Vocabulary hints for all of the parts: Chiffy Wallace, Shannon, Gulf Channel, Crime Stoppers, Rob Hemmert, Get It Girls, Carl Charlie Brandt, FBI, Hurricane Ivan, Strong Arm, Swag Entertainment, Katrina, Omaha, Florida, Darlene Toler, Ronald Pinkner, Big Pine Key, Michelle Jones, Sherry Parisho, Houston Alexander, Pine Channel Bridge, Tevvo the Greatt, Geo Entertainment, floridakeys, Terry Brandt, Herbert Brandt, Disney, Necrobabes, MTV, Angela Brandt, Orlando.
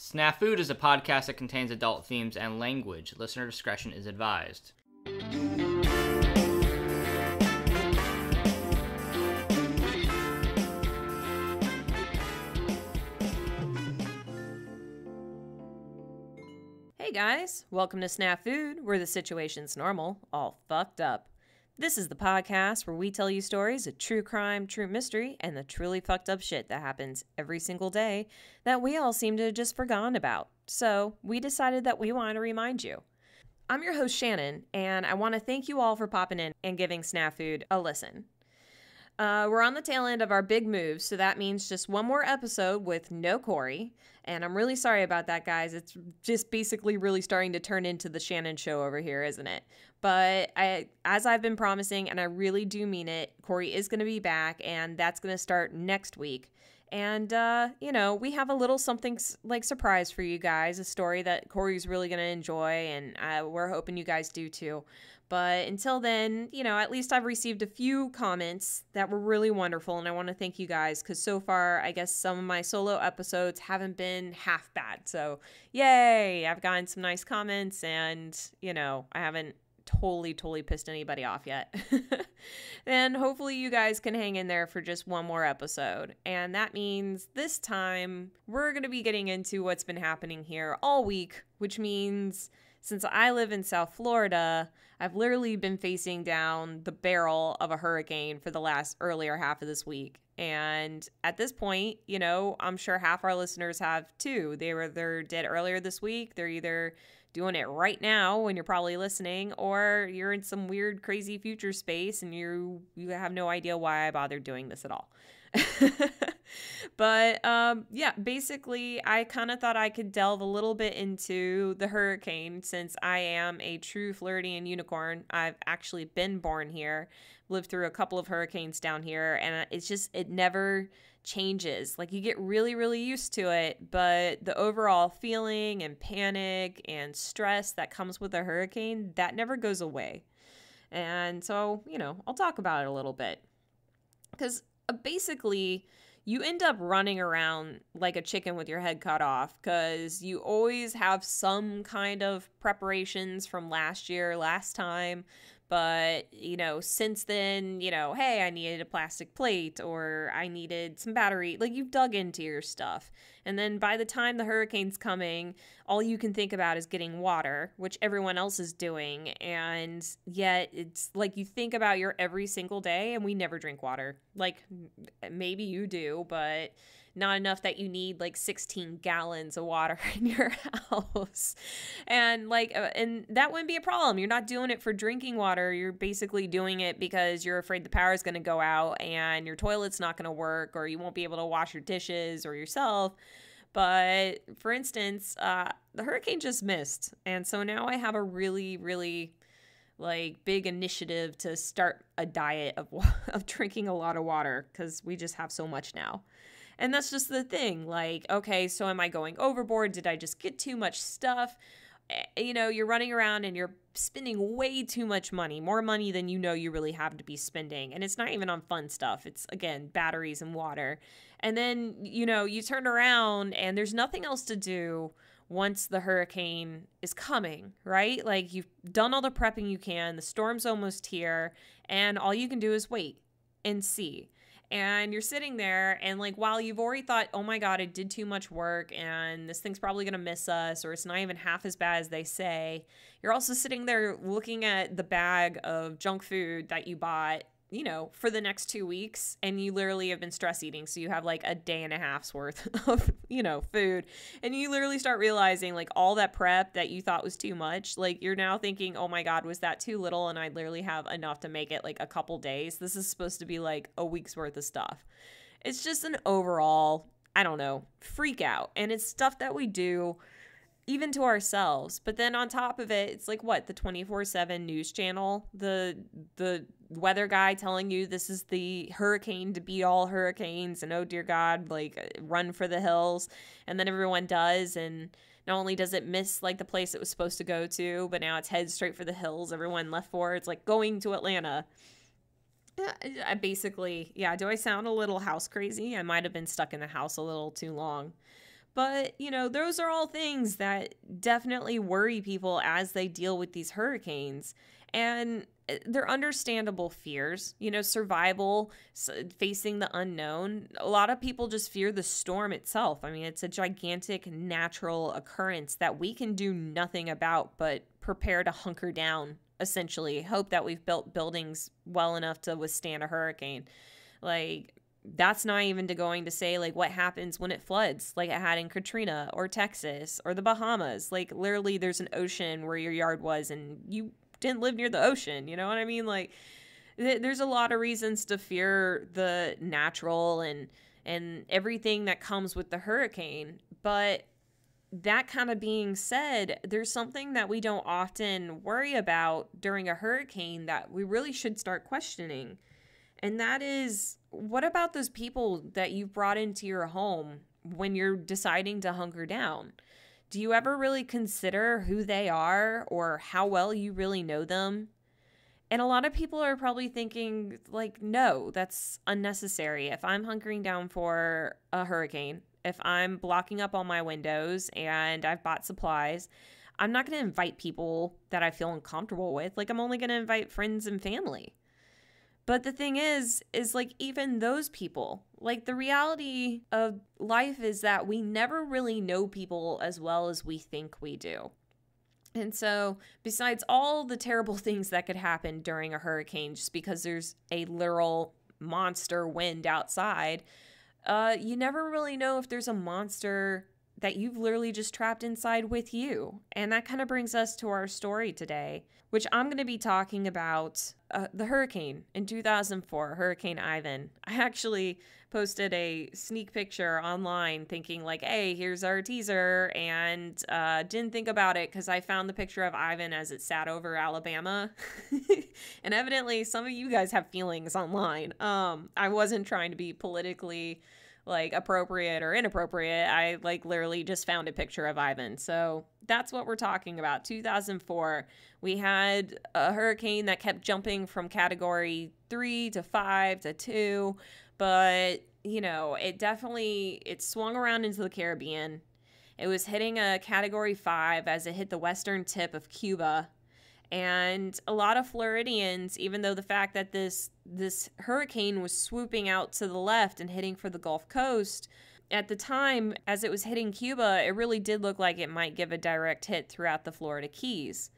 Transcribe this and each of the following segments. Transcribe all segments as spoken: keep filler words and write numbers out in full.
Snafud is a podcast that contains adult themes and language. Listener discretion is advised. Hey guys, welcome to Snafud, where the situation's normal, all fucked up. This is the podcast where we tell you stories of true crime, true mystery, and the truly fucked up shit that happens every single day that we all seem to have just forgotten about. So we decided that we wanted to remind you. I'm your host Shannon, and I want to thank you all for popping in and giving Snafud a listen. Uh, we're on the tail end of our big move, so that means just one more episode with no Corey. And I'm really sorry about that, guys. It's just basically really starting to turn into the Shannon show over here, isn't it? But I, as I've been promising, and I really do mean it, Corey is going to be back, and that's going to start next week. And, uh, you know, we have a little something like surprise for you guys, a story that Corey's really going to enjoy, and uh, we're hoping you guys do too. But until then, you know, at least I've received a few comments that were really wonderful, and I want to thank you guys because so far, I guess some of my solo episodes haven't been half bad. So, yay! I've gotten some nice comments, and, you know, I haven't totally, totally pissed anybody off yet. And hopefully you guys can hang in there for just one more episode. And that means this time we're going to be getting into what's been happening here all week, which means since I live in South Florida, I've literally been facing down the barrel of a hurricane for the last earlier half of this week. And at this point, you know, I'm sure half our listeners have too. They were they're dead earlier this week. They're either doing it right now when you're probably listening, or you're in some weird, crazy future space and you you have no idea why I bothered doing this at all. But um, yeah, basically, I kind of thought I could delve a little bit into the hurricane since I am a true Floridian unicorn. I've actually been born here, lived through a couple of hurricanes down here, and it's just, it never changes. Like, you get really, really used to it, but the overall feeling and panic and stress that comes with a hurricane, that never goes away. And so, you know, I'll talk about it a little bit because basically you end up running around like a chicken with your head cut off because you always have some kind of preparations from last year, last time. But, you know, since then, you know, hey, I needed a plastic plate or I needed some battery. Like, you've dug into your stuff. And then by the time the hurricane's coming, all you can think about is getting water, which everyone else is doing. And yet it's like you think about your every single day, and we never drink water. Like, maybe you do, but not enough that you need like sixteen gallons of water in your house. And like, and that wouldn't be a problem. You're not doing it for drinking water. You're basically doing it because you're afraid the power is going to go out and your toilet's not going to work, or you won't be able to wash your dishes or yourself. But for instance, uh, the hurricane just missed. And so now I have a really, really like big initiative to start a diet of, of drinking a lot of water because we just have so much now. And that's just the thing, like, okay, so am I going overboard? Did I just get too much stuff? You know, you're running around and you're spending way too much money, more money than you know you really have to be spending. And it's not even on fun stuff. It's, again, batteries and water. And then, you know, you turn around and there's nothing else to do once the hurricane is coming, right? Like, you've done all the prepping you can, the storm's almost here, and all you can do is wait and see. And you're sitting there and like, while you've already thought, oh my God, I did too much work and this thing's probably going to miss us, or it's not even half as bad as they say, you're also sitting there looking at the bag of junk food that you bought, you know, for the next two weeks. And you literally have been stress eating. So you have like a day and a half's worth of, you know, food. And you literally start realizing like all that prep that you thought was too much, like you're now thinking, oh my God, was that too little? And I literally have enough to make it like a couple days. This is supposed to be like a week's worth of stuff. It's just an overall, I don't know, freak out. And it's stuff that we do even to ourselves. But then on top of it, it's like, what, the twenty-four seven news channel, the the weather guy telling you this is the hurricane to beat all hurricanes, and oh dear God, like run for the hills. And then everyone does, and not only does it miss like the place it was supposed to go to, but now it's heads straight for the hills. Everyone left for it's like going to Atlanta. I basically, yeah, do I sound a little house crazy? I might have been stuck in the house a little too long. But, you know, those are all things that definitely worry people as they deal with these hurricanes. And they're understandable fears, you know, survival, facing the unknown. A lot of people just fear the storm itself. I mean, it's a gigantic natural occurrence that we can do nothing about but prepare to hunker down, essentially. Hope that we've built buildings well enough to withstand a hurricane. Like, that's not even to going to say, like, what happens when it floods, like it had in Katrina or Texas or the Bahamas. Like, literally, there's an ocean where your yard was and you didn't live near the ocean. You know what I mean? Like, th there's a lot of reasons to fear the natural and and everything that comes with the hurricane. But that kind of being said, there's something that we don't often worry about during a hurricane that we really should start questioning. And that is, what about those people that you've brought into your home when you're deciding to hunker down? Do you ever really consider who they are or how well you really know them? And a lot of people are probably thinking, like, no, that's unnecessary. If I'm hunkering down for a hurricane, if I'm blocking up all my windows and I've bought supplies, I'm not going to invite people that I feel uncomfortable with. Like, I'm only going to invite friends and family. But the thing is, is like, even those people, like, the reality of life is that we never really know people as well as we think we do. And so, besides all the terrible things that could happen during a hurricane, just because there's a literal monster wind outside, uh, you never really know if there's a monster that you've literally just trapped inside with you. And that kind of brings us to our story today, which I'm going to be talking about uh, the hurricane in two thousand four, Hurricane Ivan. I actually posted a sneak picture online thinking, like, hey, here's our teaser, and uh, didn't think about it because I found the picture of Ivan as it sat over Alabama. And evidently some of you guys have feelings online. Um, I wasn't trying to be politically like appropriate or inappropriate. I like literally just found a picture of Ivan. So that's what we're talking about. two thousand four, we had a hurricane that kept jumping from category three to five to two, but you know, it definitely, it swung around into the Caribbean. It was hitting a category five as it hit the western tip of Cuba. And a lot of Floridians, even though the fact that this this hurricane was swooping out to the left and hitting for the Gulf Coast, at the time, as it was hitting Cuba, it really did look like it might give a direct hit throughout the Florida Keys.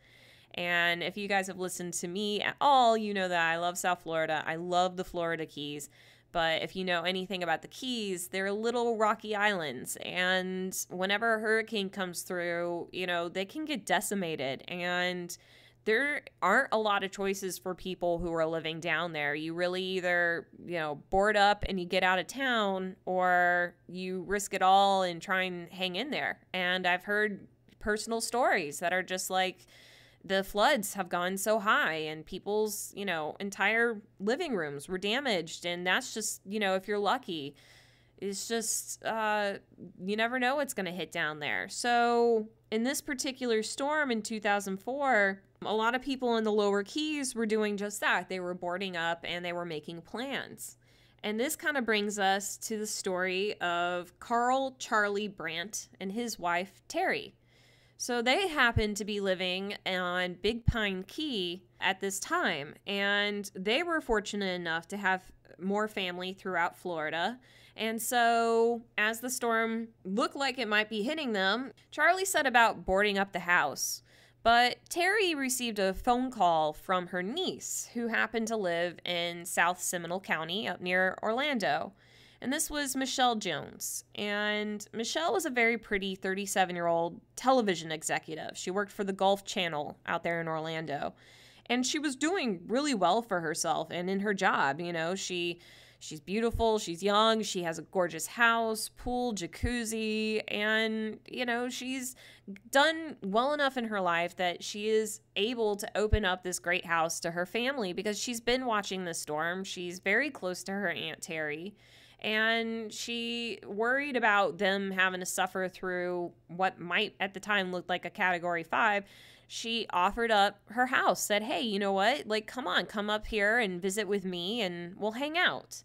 And if you guys have listened to me at all, you know that I love South Florida. I love the Florida Keys. But if you know anything about the Keys, they're little rocky islands. And whenever a hurricane comes through, you know, they can get decimated. And there aren't a lot of choices for people who are living down there. You really either, you know, board up and you get out of town, or you risk it all and try and hang in there. And I've heard personal stories that are just like, the floods have gone so high and people's, you know, entire living rooms were damaged. And that's just, you know, if you're lucky. It's just, uh, you never know what's going to hit down there. So in this particular storm in two thousand four, a lot of people in the lower Keys were doing just that. They were boarding up and they were making plans. And this kind of brings us to the story of Carl Charlie Brandt and his wife, Terry. So they happened to be living on Big Pine Key at this time. And they were fortunate enough to have more family throughout Florida. And so as the storm looked like it might be hitting them, Charlie set about boarding up the house. But Terry received a phone call from her niece, who happened to live in South Seminole County up near Orlando. And this was Michelle Jones. And Michelle was a very pretty thirty-seven-year-old television executive. She worked for the Gulf Channel out there in Orlando. And she was doing really well for herself and in her job. You know, she... She's beautiful, she's young, she has a gorgeous house, pool, jacuzzi, and, you know, she's done well enough in her life that she is able to open up this great house to her family because she's been watching the storm. She's very close to her Aunt Terry, and she worried about them having to suffer through what might at the time look like a Category five. She offered up her house, said, hey, you know what? Like, come on, come up here and visit with me, and we'll hang out.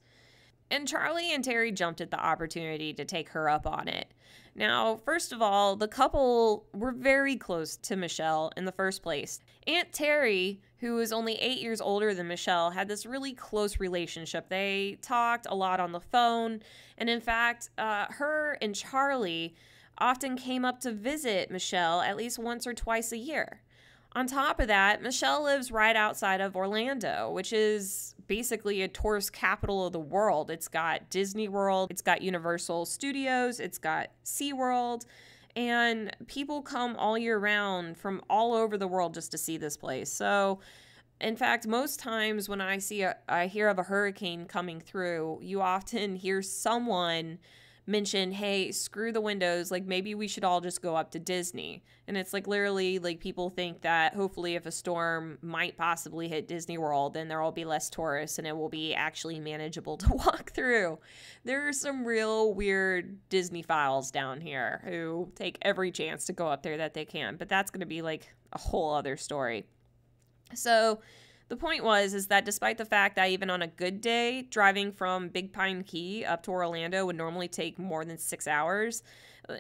and Charlie and Terry jumped at the opportunity to take her up on it. Now, first of all, the couple were very close to Michelle in the first place. Aunt Terry, who was only eight years older than Michelle, had this really close relationship. They talked a lot on the phone, and in fact, uh, her and Charlie often came up to visit Michelle at least once or twice a year. On top of that, Michelle lives right outside of Orlando, which is basically a tourist capital of the world. It's got Disney World, it's got Universal Studios, it's got SeaWorld, and people come all year round from all over the world just to see this place. So, in fact, most times when I see a, I hear of a hurricane coming through, you often hear someone mention, hey, screw the windows, like maybe we should all just go up to Disney. And it's like literally like people think that hopefully if a storm might possibly hit Disney World, then there will be less tourists and it will be actually manageable to walk through. There are some real weird Disney files down here who take every chance to go up there that they can, but that's going to be like a whole other story. So the point was is that despite the fact that even on a good day, driving from Big Pine Key up to Orlando would normally take more than six hours,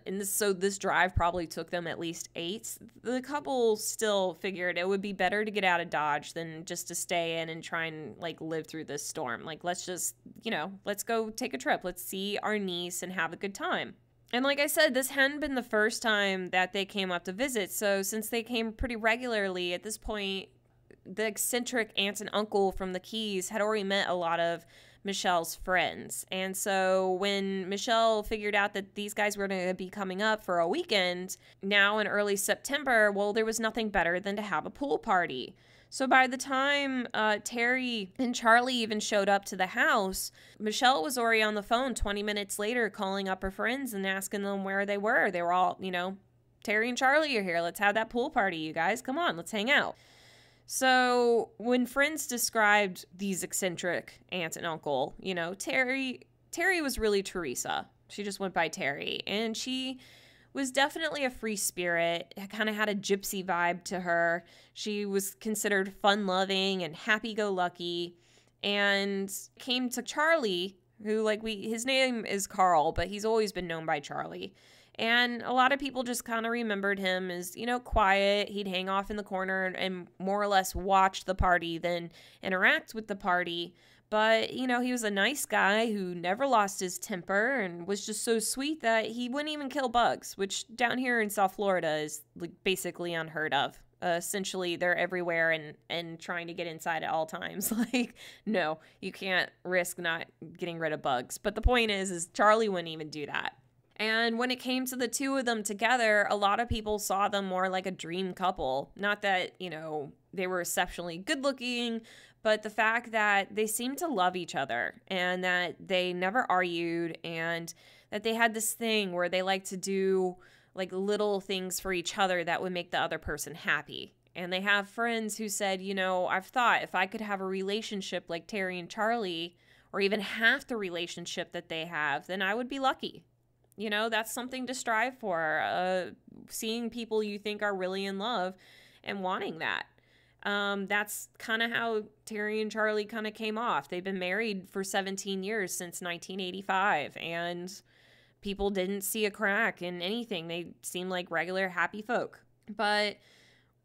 and this, so this drive probably took them at least eight, the couple still figured it would be better to get out of Dodge than just to stay in and try and, like, live through this storm. Like, let's just, you know, let's go take a trip. Let's see our niece and have a good time. And like I said, this hadn't been the first time that they came up to visit, so since they came pretty regularly at this point, the eccentric aunt and uncle from the Keys had already met a lot of Michelle's friends. And so when Michelle figured out that these guys were going to be coming up for a weekend, now in early September, well, there was nothing better than to have a pool party. So by the time uh, Terry and Charlie even showed up to the house, Michelle was already on the phone twenty minutes later calling up her friends and asking them where they were. They were all, you know, Terry and Charlie are here. Let's have that pool party, you guys. Come on, let's hang out. So when friends described these eccentric aunt and uncle, you know, Terry, Terry was really Teresa. She just went by Terry. And she was definitely a free spirit, kind of had a gypsy vibe to her. She was considered fun-loving and happy-go-lucky, and came to Charlie, who, like, we, his name is Carl, but he's always been known by Charlie. And a lot of people just kind of remembered him as, you know, quiet. He'd hang off in the corner and, and more or less watch the party than interact with the party. But, you know, he was a nice guy who never lost his temper and was just so sweet that he wouldn't even kill bugs, which down here in South Florida is like basically unheard of. Uh, essentially, they're everywhere and, and trying to get inside at all times. Like, no, you can't risk not getting rid of bugs. But the point is, is Charlie wouldn't even do that. And when it came to the two of them together, a lot of people saw them more like a dream couple. Not that, you know, they were exceptionally good looking, but the fact that they seemed to love each other and that they never argued and that they had this thing where they liked to do like little things for each other that would make the other person happy. And they have friends who said, you know, I've thought if I could have a relationship like Terry and Charlie, or even half the relationship that they have, then I would be lucky. You know, that's something to strive for, uh, seeing people you think are really in love and wanting that. Um, that's kind of how Terry and Charlie kind of came off. They've been married for seventeen years since nineteen eighty-five, and people didn't see a crack in anything. They seemed like regular happy folk. But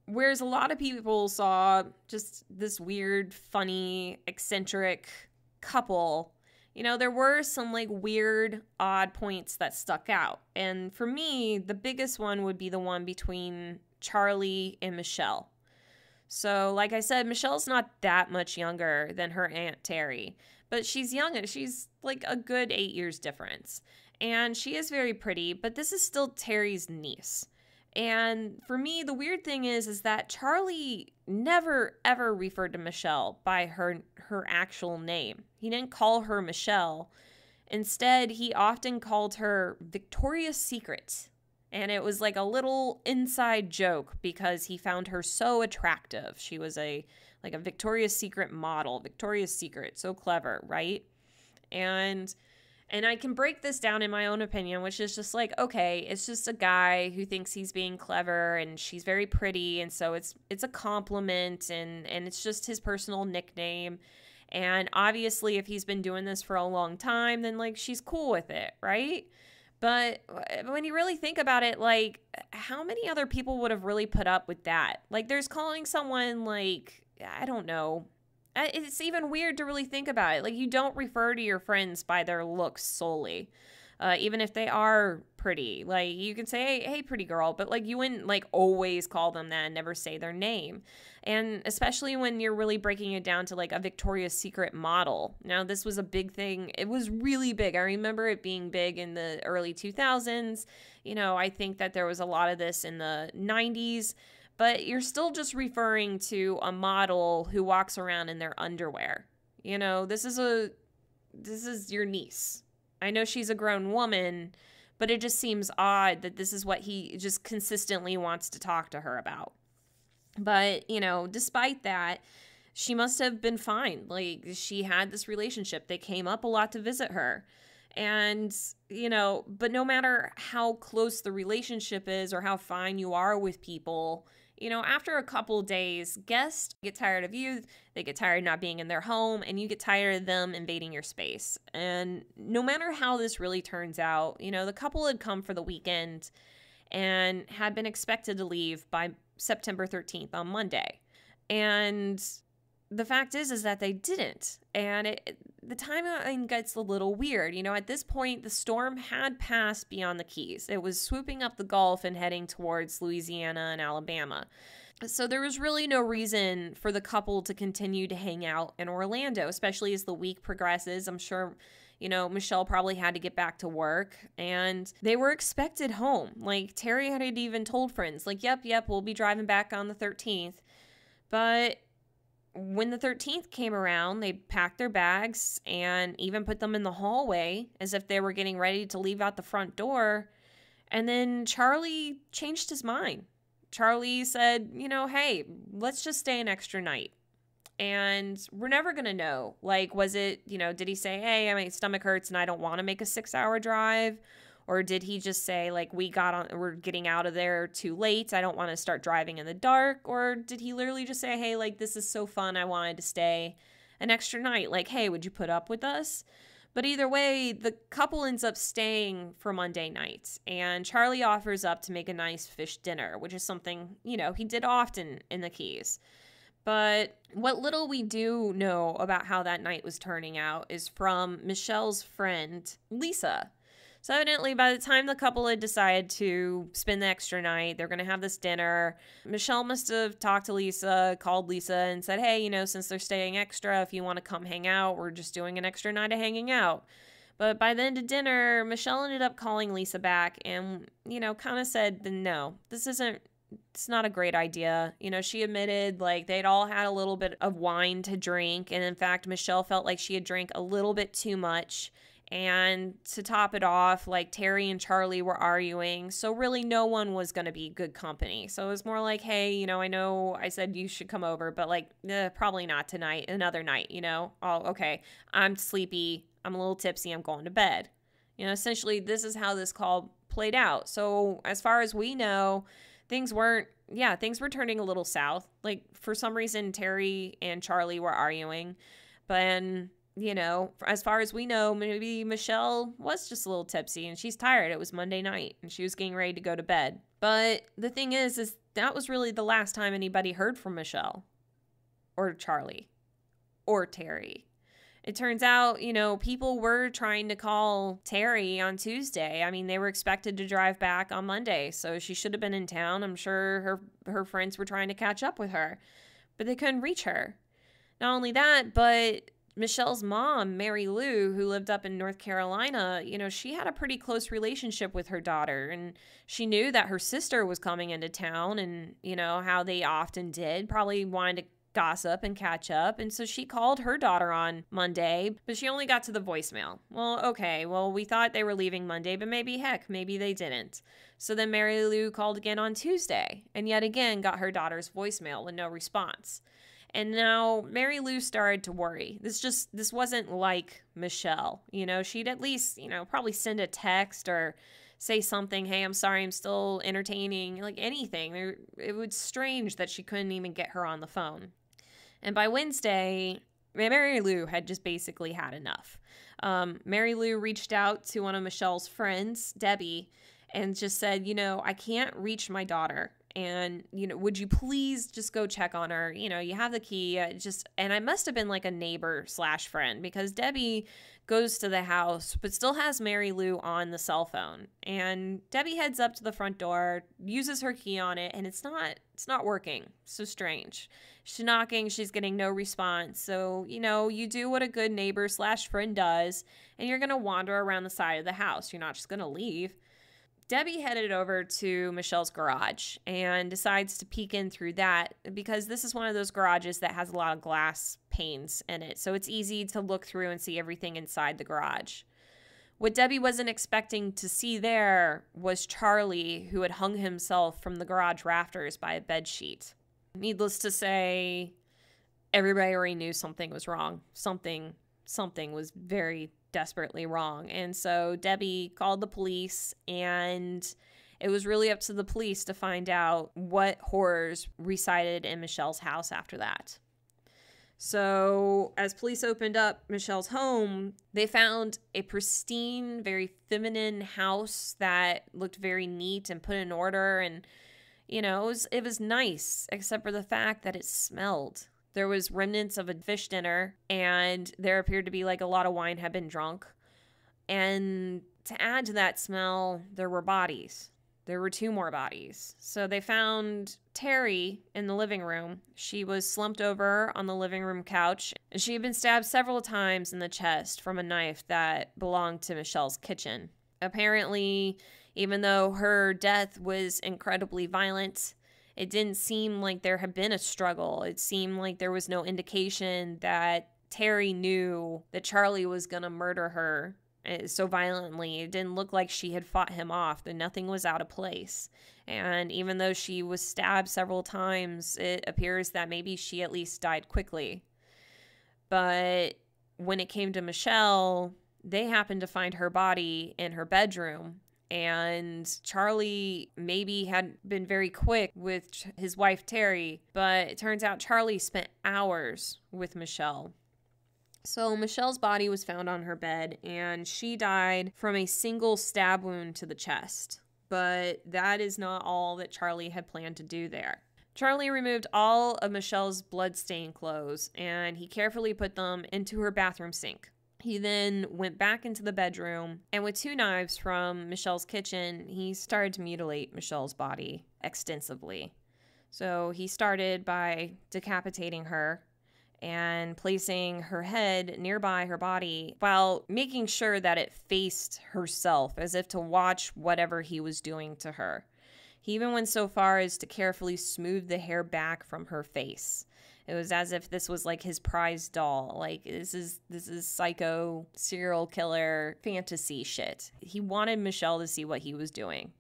whereas a lot of people saw just this weird, funny, eccentric couple, you know, there were some like weird, odd points that stuck out. And for me, the biggest one would be the one between Charlie and Michelle. So like I said, Michelle's not that much younger than her Aunt Terry, but she's young. She's like a good eight years difference. And she is very pretty, but this is still Terry's niece. And for me, the weird thing is, is that Charlie never, ever referred to Michelle by her, her actual name. He didn't call her Michelle. Instead, he often called her Victoria's Secret. And it was like a little inside joke because he found her so attractive. She was a like a Victoria's Secret model. Victoria's Secret. So clever, right? And... And I can break this down in my own opinion, which is just like, okay, it's just a guy who thinks he's being clever and she's very pretty. And so it's it's a compliment and, and it's just his personal nickname. And obviously, if he's been doing this for a long time, then, like, she's cool with it, right? But when you really think about it, like, how many other people would have really put up with that? Like, there's calling someone, like, I don't know. It's even weird to really think about it. Like, you don't refer to your friends by their looks solely. Uh, even if they are pretty, like, you can say, hey, hey, pretty girl, but, like, you wouldn't, like, always call them that and never say their name. And especially when you're really breaking it down to, like, a Victoria's Secret model. Now, this was a big thing. It was really big. I remember it being big in the early two thousands. You know, I think that there was a lot of this in the nineties, but you're still just referring to a model who walks around in their underwear. You know, this is a, this is your niece. I know she's a grown woman, but it just seems odd that this is what he just consistently wants to talk to her about. But, you know, despite that, she must have been fine. Like, she had this relationship. They came up a lot to visit her. And, you know, but no matter how close the relationship is or how fine you are with people, you know, after a couple days, guests get tired of you, they get tired of not being in their home, and you get tired of them invading your space. And no matter how this really turns out, you know, the couple had come for the weekend and had been expected to leave by September thirteenth on Monday. And the fact is, is that they didn't. And it, the timeline gets a little weird. You know, at this point, the storm had passed beyond the Keys. It was swooping up the Gulf and heading towards Louisiana and Alabama. So there was really no reason for the couple to continue to hang out in Orlando, especially as the week progresses. I'm sure, you know, Michelle probably had to get back to work, and they were expected home. Like, Terry had even told friends, like, yep, yep, we'll be driving back on the thirteenth. But when the thirteenth came around, they packed their bags and even put them in the hallway as if they were getting ready to leave out the front door. And then Charlie changed his mind. Charlie said, you know, hey, let's just stay an extra night. And we're never going to know. Like, was it, you know, did he say, hey, I mean, my stomach hurts and I don't want to make a six hour drive? Or did he just say, like, we got on, we're getting out of there too late, I don't want to start driving in the dark? Or did he literally just say, hey, like, this is so fun, I wanted to stay an extra night. Like, hey, would you put up with us? But either way, the couple ends up staying for Monday night. And Charlie offers up to make a nice fish dinner, which is something, you know, he did often in the Keys. But what little we do know about how that night was turning out is from Michelle's friend, Lisa. So evidently, by the time the couple had decided to spend the extra night, they're going to have this dinner, Michelle must have talked to Lisa, called Lisa, and said, hey, you know, since they're staying extra, if you want to come hang out, we're just doing an extra night of hanging out. But by the end of dinner, Michelle ended up calling Lisa back and, you know, kind of said, no, this isn't, it's not a great idea. You know, she admitted, like, they'd all had a little bit of wine to drink. And in fact, Michelle felt like she had drank a little bit too much. And to top it off, like, Terry and Charlie were arguing, so really no one was going to be good company. So it was more like, hey, you know, I know I said you should come over, but, like, eh, probably not tonight, another night, you know? Oh, okay, I'm sleepy, I'm a little tipsy, I'm going to bed. You know, essentially this is how this call played out. So as far as we know, things weren't, yeah, things were turning a little south. Like, for some reason, Terry and Charlie were arguing, but then, you know, as far as we know, maybe Michelle was just a little tipsy and she's tired. It was Monday night and she was getting ready to go to bed. But the thing is, is that was really the last time anybody heard from Michelle or Charlie or Terry. It turns out, you know, people were trying to call Terry on Tuesday. I mean, they were expected to drive back on Monday, so she should have been in town. I'm sure her, her friends were trying to catch up with her, but they couldn't reach her. Not only that, but Michelle's mom, Mary Lou, who lived up in North Carolina, you know, she had a pretty close relationship with her daughter, and she knew that her sister was coming into town and, you know, how they often did, probably wanted to gossip and catch up. And so she called her daughter on Monday, but she only got to the voicemail. Well, okay, well, we thought they were leaving Monday, but maybe, heck, maybe they didn't. So then Mary Lou called again on Tuesday and yet again got her daughter's voicemail with no response. And now Mary Lou started to worry. This just, this wasn't like Michelle. You know, she'd at least, you know, probably send a text or say something. Hey, I'm sorry, I'm still entertaining, like anything. It was strange that she couldn't even get her on the phone. And by Wednesday, Mary Lou had just basically had enough. Um, Mary Lou reached out to one of Michelle's friends, Debbie, and just said, you know, I can't reach my daughter. And, you know, would you please just go check on her? You know, you have the key. Uh, just and I must have been like a neighbor slash friend, because Debbie goes to the house but still has Mary Lou on the cell phone. And Debbie heads up to the front door, uses her key on it, and it's not it's not working. So strange. She's knocking. She's getting no response. So, you know, you do what a good neighbor slash friend does, and you're going to wander around the side of the house. You're not just going to leave. Debbie headed over to Michelle's garage and decides to peek in through that, because this is one of those garages that has a lot of glass panes in it, so it's easy to look through and see everything inside the garage. What Debbie wasn't expecting to see there was Charlie, who had hung himself from the garage rafters by a bedsheet. Needless to say, everybody already knew something was wrong. Something, something was very desperately wrong. And so Debbie called the police, and it was really up to the police to find out what horrors resided in Michelle's house after that. So as police opened up Michelle's home, they found a pristine, very feminine house that looked very neat and put in order. And, you know, it was, it was nice, except for the fact that it smelled. There was remnants of a fish dinner, and there appeared to be like a lot of wine had been drunk. And to add to that smell, there were bodies. There were two more bodies. So they found Terry in the living room. She was slumped over on the living room couch, and she had been stabbed several times in the chest from a knife that belonged to Michelle's kitchen. Apparently, even though her death was incredibly violent, it didn't seem like there had been a struggle. It seemed like there was no indication that Terry knew that Charlie was going to murder her so violently. It didn't look like she had fought him off. Nothing was out of place. And even though she was stabbed several times, it appears that maybe she at least died quickly. But when it came to Michelle, they happened to find her body in her bedroom. And Charlie maybe had been very quick with his wife, Terry, but it turns out Charlie spent hours with Michelle. So Michelle's body was found on her bed, and she died from a single stab wound to the chest. But that is not all that Charlie had planned to do there. Charlie removed all of Michelle's blood-stained clothes, and he carefully put them into her bathroom sink. He then went back into the bedroom, and with two knives from Michelle's kitchen, he started to mutilate Michelle's body extensively. So he started by decapitating her and placing her head nearby her body, while making sure that it faced herself, as if to watch whatever he was doing to her. He even went so far as to carefully smooth the hair back from her face. It was as if this was like his prized doll. Like, this is this is psycho serial killer fantasy shit. He wanted Michelle to see what he was doing.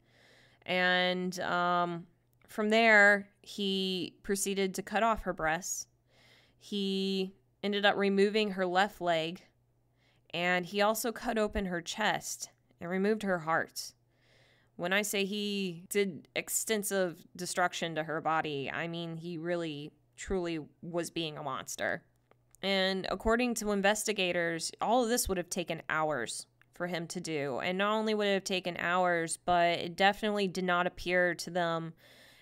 And um, from there, he proceeded to cut off her breasts. He ended up removing her left leg. And he also cut open her chest and removed her heart. When I say he did extensive destruction to her body, I mean he really... truly was being a monster. And according to investigators, all of this would have taken hours for him to do. And not only would it have taken hours, but it definitely did not appear to them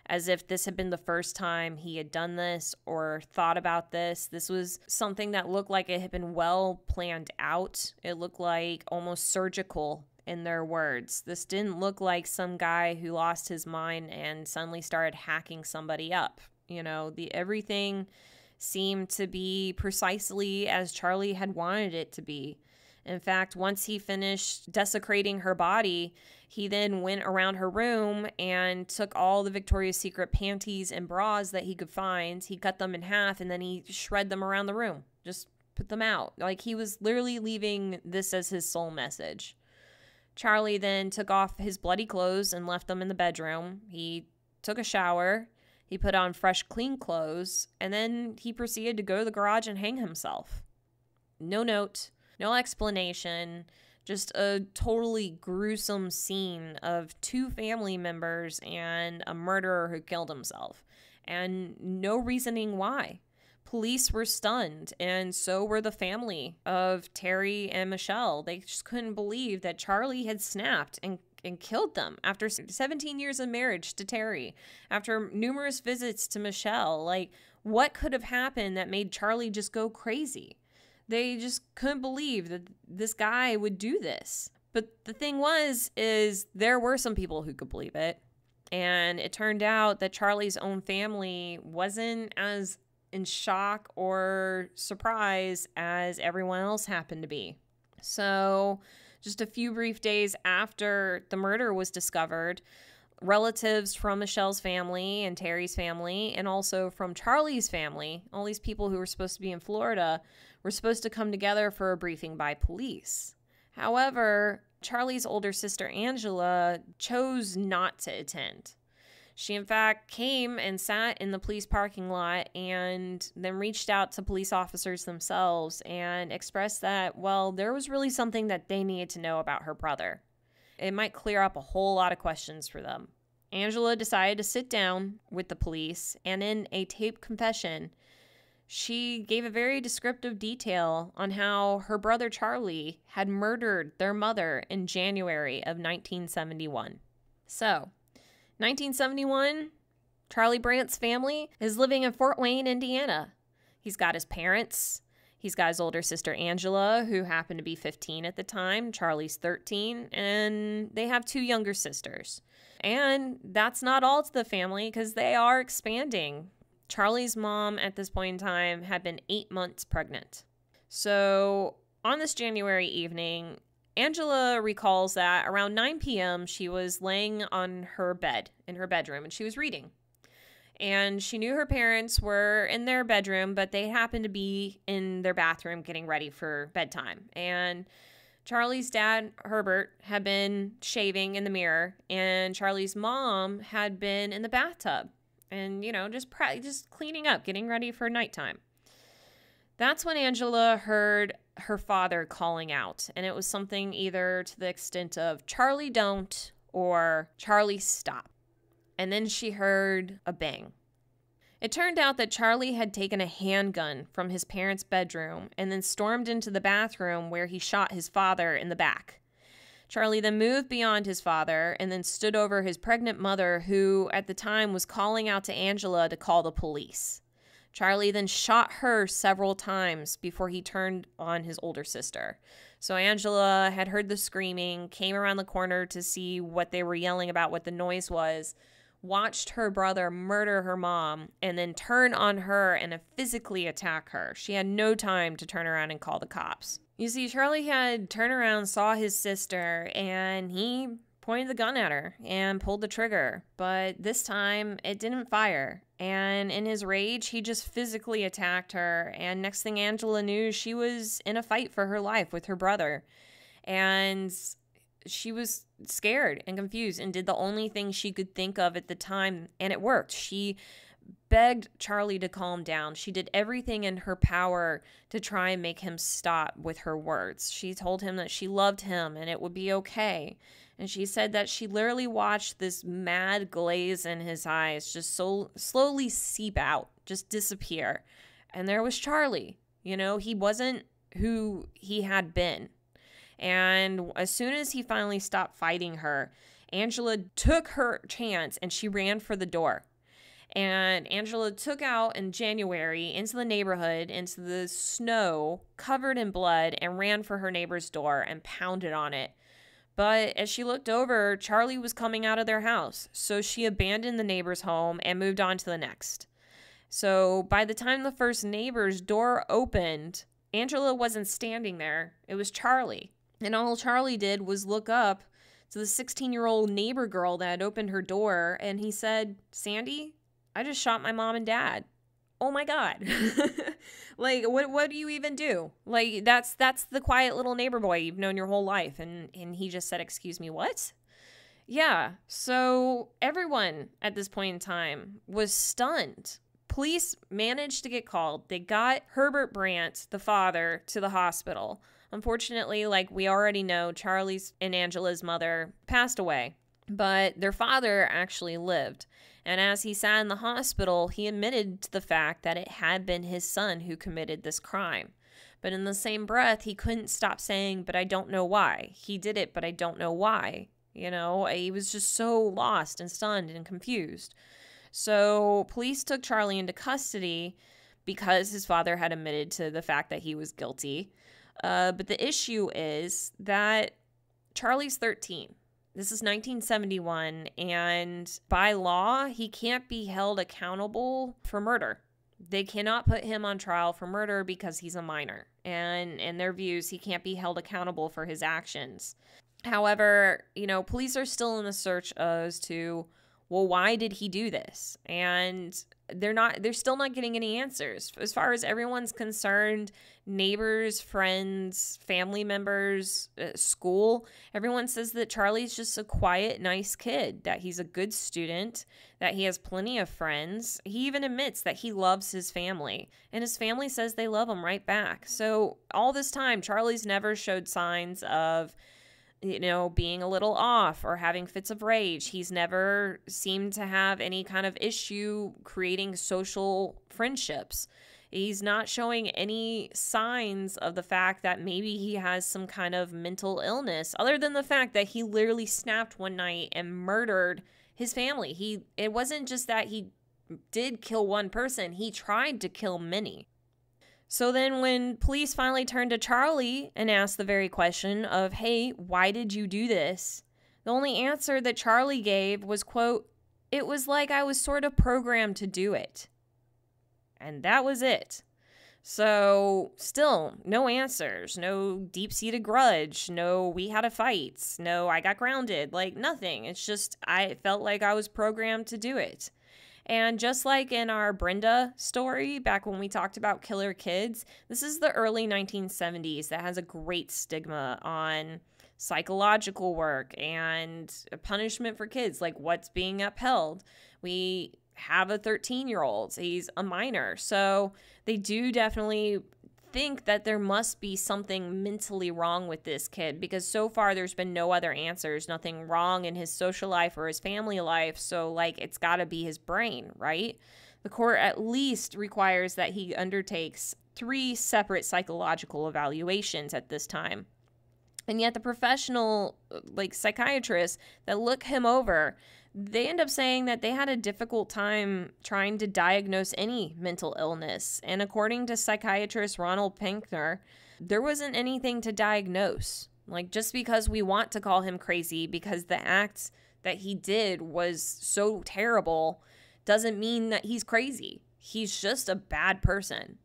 as if this had been the first time he had done this or thought about this. This was something that looked like it had been well planned out. It looked like almost surgical in their words. This didn't look like some guy who lost his mind and suddenly started hacking somebody up. You know, the everything seemed to be precisely as Charlie had wanted it to be. In fact, once he finished desecrating her body, he then went around her room and took all the Victoria's Secret panties and bras that he could find. He cut them in half, and then he shred them around the room. Just put them out. Like, he was literally leaving this as his sole message. Charlie then took off his bloody clothes and left them in the bedroom. He took a shower. He put on fresh, clean clothes, and then he proceeded to go to the garage and hang himself. No note, no explanation, just a totally gruesome scene of two family members and a murderer who killed himself, and no reasoning why. Police were stunned, and so were the family of Terry and Michelle. They just couldn't believe that Charlie had snapped and, and killed them after seventeen years of marriage to Terry, after numerous visits to Michelle. Like, what could have happened that made Charlie just go crazy? They just couldn't believe that this guy would do this. But the thing was, is there were some people who could believe it. And it turned out that Charlie's own family wasn't as in shock or surprise as everyone else happened to be. So just a few brief days after the murder was discovered, relatives from Michelle's family and Terry's family, and also from Charlie's family, all these people who were supposed to be in Florida, were supposed to come together for a briefing by police. However, Charlie's older sister Angela chose not to attend. She, in fact, came and sat in the police parking lot and then reached out to police officers themselves and expressed that, well, there was really something that they needed to know about her brother. It might clear up a whole lot of questions for them. Angela decided to sit down with the police, and in a taped confession, she gave a very descriptive detail on how her brother Charlie had murdered their mother in January of nineteen seventy-one. So, nineteen seventy-one, Charlie Brandt's family is living in Fort Wayne, Indiana. He's got his parents. He's got his older sister, Angela, who happened to be fifteen at the time. Charlie's thirteen, and they have two younger sisters. And that's not all to the family, because they are expanding. Charlie's mom at this point in time had been eight months pregnant. So on this January evening, Angela recalls that around nine p m she was laying on her bed in her bedroom and she was reading. And she knew her parents were in their bedroom, but they happened to be in their bathroom getting ready for bedtime. And Charlie's dad, Herbert, had been shaving in the mirror, and Charlie's mom had been in the bathtub and, you know, just pra- just cleaning up, getting ready for nighttime. That's when Angela heard her father calling out, and it was something either to the extent of "Charlie, don't," or "Charlie, stop." And then she heard a bang. It turned out that Charlie had taken a handgun from his parents' bedroom and then stormed into the bathroom where he shot his father in the back. Charlie then moved beyond his father and then stood over his pregnant mother, who at the time was calling out to Angela to call the police. Charlie then shot her several times before he turned on his older sister. So Angela had heard the screaming, came around the corner to see what they were yelling about, what the noise was, watched her brother murder her mom, and then turn on her and physically attack her. She had no time to turn around and call the cops. You see, Charlie had turned around, saw his sister, and he pointed the gun at her and pulled the trigger, but this time it didn't fire. And in his rage, he just physically attacked her. And next thing Angela knew, she was in a fight for her life with her brother. And she was scared and confused and did the only thing she could think of at the time. And it worked. She begged Charlie to calm down. She did everything in her power to try and make him stop with her words. She told him that she loved him and it would be okay. And she said that she literally watched this mad glaze in his eyes just so slowly seep out, just disappear. And there was Charlie. You know, he wasn't who he had been. And as soon as he finally stopped fighting her, Angela took her chance and she ran for the door. And Angela took out in January into the neighborhood, into the snow, covered in blood, and ran for her neighbor's door and pounded on it. But as she looked over, Charlie was coming out of their house, so she abandoned the neighbor's home and moved on to the next. So by the time the first neighbor's door opened, Angela wasn't standing there. It was Charlie. And all Charlie did was look up to the sixteen-year-old neighbor girl that had opened her door, and he said, "Sandy, I just shot my mom and dad." Oh my God. Like, what what do you even do? Like, that's that's the quiet little neighbor boy you've known your whole life. And, and he just said, "Excuse me, what?" Yeah. So everyone at this point in time was stunned. Police managed to get called. They got Herbert Brandt, the father, to the hospital. Unfortunately, like we already know, Charlie's and Angela's mother passed away. But their father actually lived. And as he sat in the hospital, he admitted to the fact that it had been his son who committed this crime. But in the same breath, he couldn't stop saying, but I don't know why. He did it, but I don't know why. You know, he was just so lost and stunned and confused. So police took Charlie into custody because his father had admitted to the fact that he was guilty. Uh, but the issue is that Charlie's thirteen. This is nineteen seventy-one, and by law, he can't be held accountable for murder. They cannot put him on trial for murder because he's a minor, and in their views, he can't be held accountable for his actions. However, you know, police are still in the search as to, well, why did he do this? And they're not, they're still not getting any answers. As far as everyone's concerned, neighbors, friends, family members, uh, school, everyone says that Charlie's just a quiet, nice kid, that he's a good student, that he has plenty of friends. He even admits that he loves his family, and his family says they love him right back. So all this time, Charlie's never showed signs of, you know, being a little off or having fits of rage. He's never seemed to have any kind of issue creating social friendships. He's not showing any signs of the fact that maybe he has some kind of mental illness, other than the fact that he literally snapped one night and murdered his family. He, it wasn't just that he did kill one person, he tried to kill many. So then when police finally turned to Charlie and asked the very question of, hey, why did you do this? The only answer that Charlie gave was, quote, it was like I was sort of programmed to do it. And that was it. So still no answers, no deep-seated grudge, no we had a fight, no I got grounded, like nothing. It's just I felt like I was programmed to do it. And just like in our Brenda story, back when we talked about killer kids, this is the early nineteen seventies that has a great stigma on psychological work and punishment for kids, like what's being upheld. We have a thirteen-year-old. He's a minor. So they do definitely think that there must be something mentally wrong with this kid, because so far there's been no other answers, nothing wrong in his social life or his family life. So like, it's got to be his brain, right? The court at least requires that he undertakes three separate psychological evaluations at this time. And yet the professional, like psychiatrists that look him over, they end up saying that they had a difficult time trying to diagnose any mental illness. And according to psychiatrist Ronald Pinkner, there wasn't anything to diagnose. Like, just because we want to call him crazy because the act that he did was so terrible doesn't mean that he's crazy. He's just a bad person.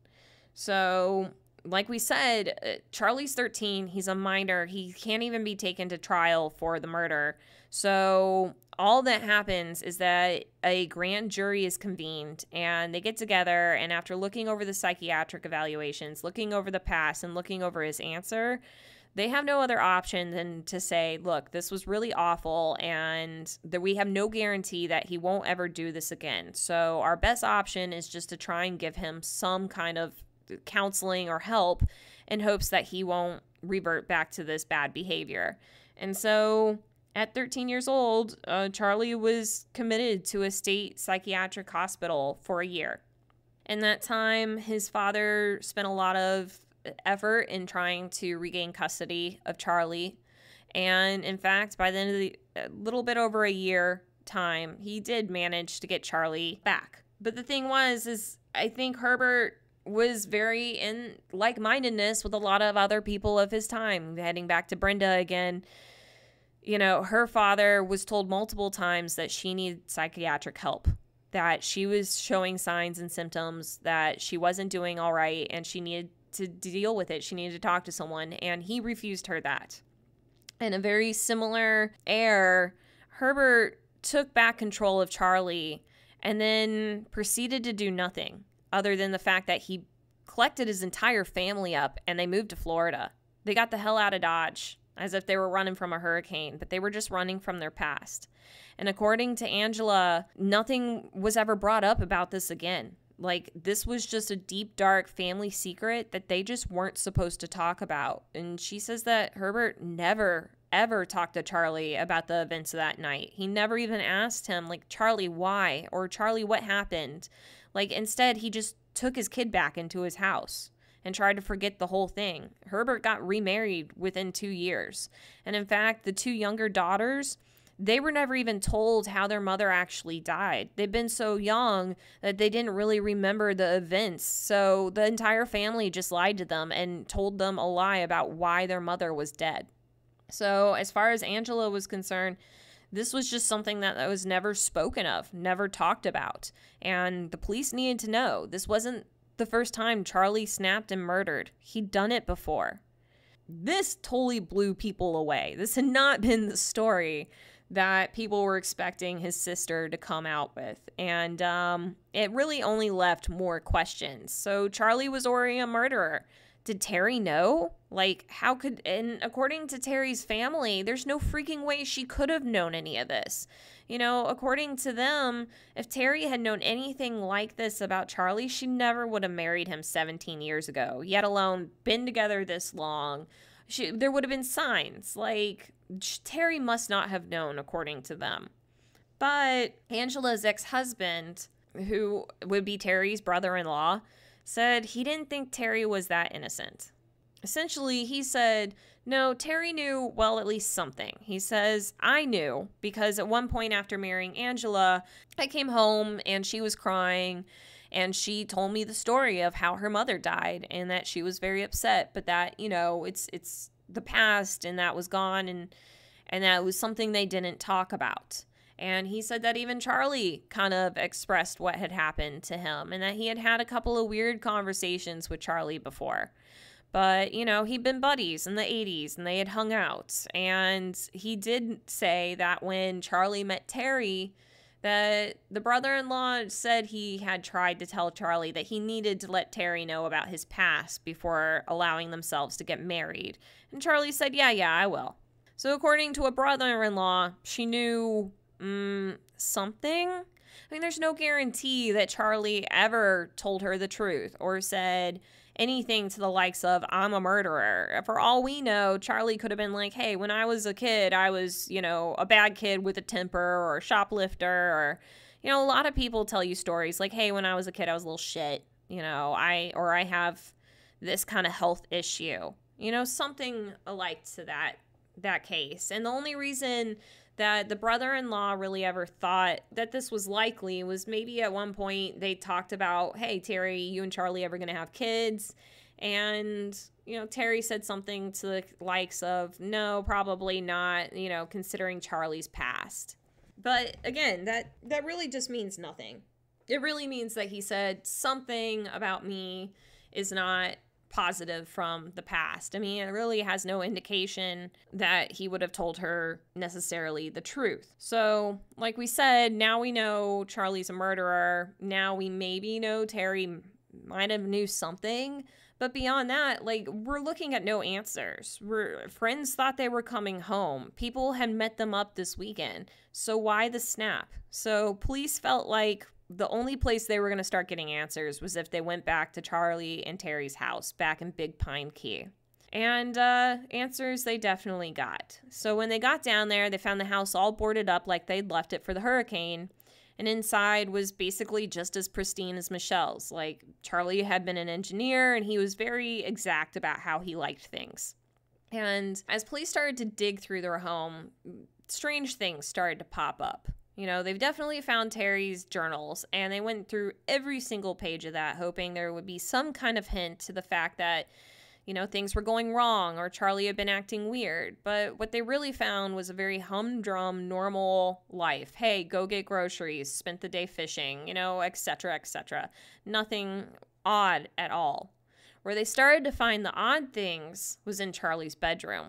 So, like we said, Charlie's thirteen. He's a minor. He can't even be taken to trial for the murder. So all that happens is that a grand jury is convened, and they get together, and after looking over the psychiatric evaluations, looking over the past, and looking over his answer, they have no other option than to say, look, this was really awful, and that we have no guarantee that he won't ever do this again. So our best option is just to try and give him some kind of counseling or help in hopes that he won't revert back to this bad behavior. And so at thirteen years old, uh, Charlie was committed to a state psychiatric hospital for a year. In that time, his father spent a lot of effort in trying to regain custody of Charlie. And in fact, by the end of the a little bit over a year time, he did manage to get Charlie back. But the thing was, is I think Herbert was very in like-mindedness with a lot of other people of his time. Heading back to Brenda again, you know, her father was told multiple times that she needed psychiatric help, that she was showing signs and symptoms, that she wasn't doing all right, and she needed to deal with it. She needed to talk to someone, and he refused her that. In a very similar air, Herbert took back control of Charlie and then proceeded to do nothing other than the fact that he collected his entire family up and they moved to Florida. They got the hell out of Dodge as if they were running from a hurricane, but they were just running from their past. And according to Angela, nothing was ever brought up about this again. Like, this was just a deep, dark family secret that they just weren't supposed to talk about. And she says that Herbert never ever talk to Charlie about the events of that night. He never even asked him, like, Charlie, why? Or Charlie, what happened? Like, instead, he just took his kid back into his house and tried to forget the whole thing. Herbert got remarried within two years. And in fact, the two younger daughters, they were never even told how their mother actually died. They'd been so young that they didn't really remember the events. So the entire family just lied to them and told them a lie about why their mother was dead. So as far as Angela was concerned, this was just something that was never spoken of, never talked about. And the police needed to know. This wasn't the first time Charlie snapped and murdered. He'd done it before. This totally blew people away. This had not been the story that people were expecting his sister to come out with. And um, it really only left more questions. So Charlie was already a murderer. Did Terry know? Like, how could, and according to Terry's family, there's no freaking way she could have known any of this. You know, according to them, if Terry had known anything like this about Charlie, she never would have married him seventeen years ago, yet alone been together this long. She, there would have been signs. Like, Terry must not have known, according to them. But Angela's ex-husband, who would be Terry's brother-in-law, said he didn't think Terry was that innocent. Essentially, he said, no, Terry knew, well, at least something. He says, I knew, because at one point after marrying Angela, I came home and she was crying, and she told me the story of how her mother died and that she was very upset, but that, you know, it's it's the past and that was gone, and and that was something they didn't talk about. And he said that even Charlie kind of expressed what had happened to him and that he had had a couple of weird conversations with Charlie before. But, you know, he'd been buddies in the eighties and they had hung out. And he did say that when Charlie met Terry, that the brother-in-law said he had tried to tell Charlie that he needed to let Terry know about his past before allowing themselves to get married. And Charlie said, yeah, yeah, I will. So according to a brother-in-law, she knew mm, something. I mean, there's no guarantee that Charlie ever told her the truth or said anything to the likes of, I'm a murderer. For all we know, Charlie could have been like, hey, when I was a kid, I was, you know, a bad kid with a temper or a shoplifter, or, you know, a lot of people tell you stories like, hey, when I was a kid, I was a little shit, you know, I, or I have this kind of health issue, you know, something alike to that, that case. And the only reason that the brother-in-law really ever thought that this was likely was maybe at one point they talked about, hey, Terry, you and Charlie ever going to have kids? And, you know, Terry said something to the likes of, no, probably not, you know, considering Charlie's past. But again, that, that really just means nothing. It really means that he said something about me is not positive from the past. I mean, it really has no indication that he would have told her necessarily the truth. So, like we said, now we know Charlie's a murderer. Now we maybe know Terry might have knew something. But beyond that, like, we're looking at no answers. We're, friends thought they were coming home. People had met them up this weekend. So why the snap? So police felt like the only place they were going to start getting answers was if they went back to Charlie and Terry's house back in Big Pine Key. And uh, answers they definitely got. So when they got down there, they found the house all boarded up like they'd left it for the hurricane. And inside was basically just as pristine as Michelle's. Like, Charlie had been an engineer, and he was very exact about how he liked things. And as police started to dig through their home, strange things started to pop up. You know, they've definitely found Terry's journals, and they went through every single page of that, hoping there would be some kind of hint to the fact that, you know, things were going wrong or Charlie had been acting weird. But what they really found was a very humdrum, normal life. Hey, go get groceries, spent the day fishing, you know, et cetera, et cetera. Nothing odd at all. Where they started to find the odd things was in Charlie's bedroom.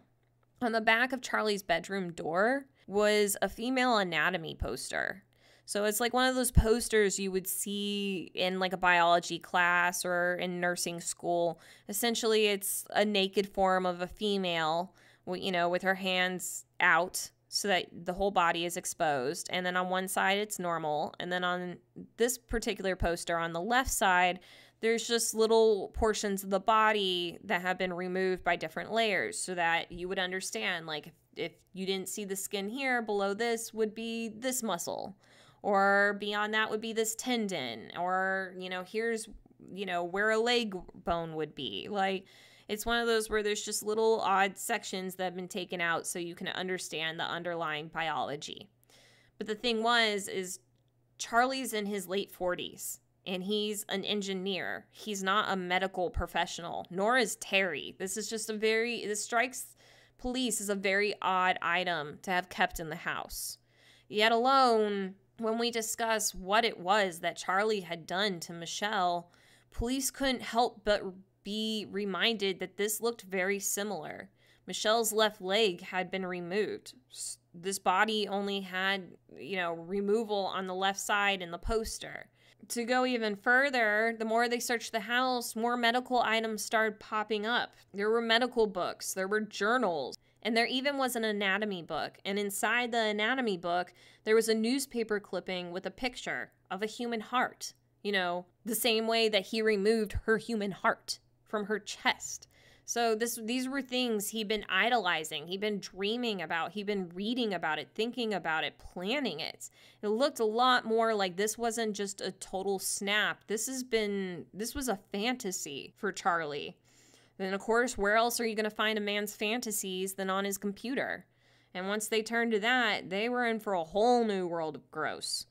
On the back of Charlie's bedroom door was a female anatomy poster. So it's like one of those posters you would see in like a biology class or in nursing school. Essentially, it's a naked form of a female, you know, with her hands out so that the whole body is exposed. And then on one side, it's normal. And then on this particular poster on the left side, there's just little portions of the body that have been removed by different layers so that you would understand, like, if you didn't see the skin here, below this would be this muscle, or beyond that would be this tendon, or, you know, here's, you know, where a leg bone would be. Like, it's one of those where there's just little odd sections that have been taken out so you can understand the underlying biology. But the thing was, is Charlie's in his late forties, and he's an engineer. He's not a medical professional, nor is Terry. This is just a very, this strikes police as a very odd item to have kept in the house. Yet alone, when we discuss what it was that Charlie had done to Michelle, police couldn't help but be reminded that this looked very similar. Michelle's left leg had been removed. This body only had, you know, removal on the left side in the poster. To go even further, the more they searched the house, more medical items started popping up. There were medical books, there were journals, and there even was an anatomy book. And inside the anatomy book, there was a newspaper clipping with a picture of a human heart. You know, the same way that he removed her human heart from her chest. So this, these were things he'd been idolizing, he'd been dreaming about, he'd been reading about it, thinking about it, planning it. It looked a lot more like this wasn't just a total snap. This has been, this was a fantasy for Charlie. Then of course, where else are you gonna find a man's fantasies than on his computer? And once they turned to that, they were in for a whole new world of gross.